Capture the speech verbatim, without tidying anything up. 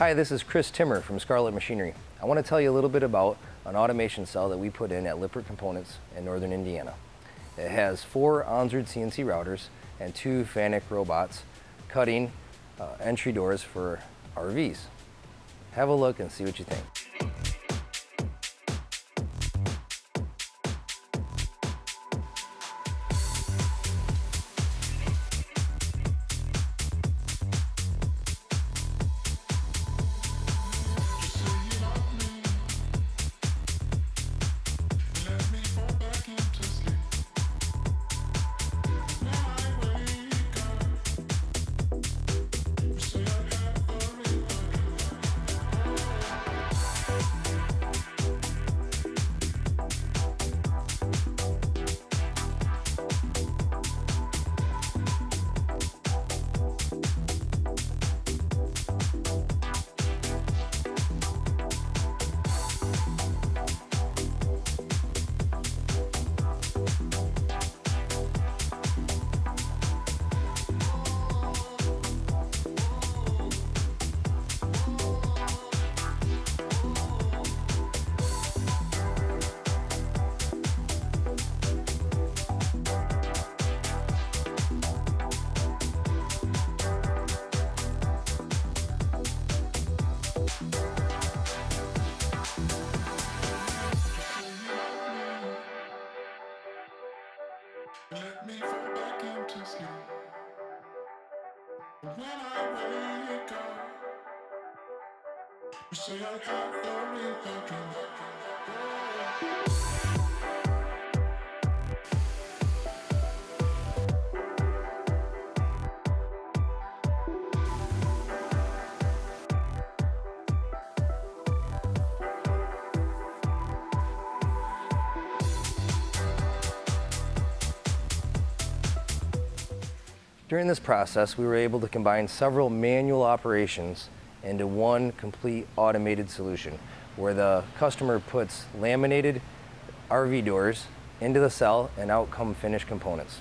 Hi, this is Chris Timmer from Scarlett Machinery. I want to tell you a little bit about an automation cell that we put in at Lippert Components in northern Indiana. It has four Onzard C N C routers and two FANUC robots cutting uh, entry doors for R Vs. Have a look and see what you think. Let me fall back into sleep. When I wake up, you say I had a real dream. During this process, we were able to combine several manual operations into one complete automated solution, where the customer puts laminated R V doors into the cell and out come finished components.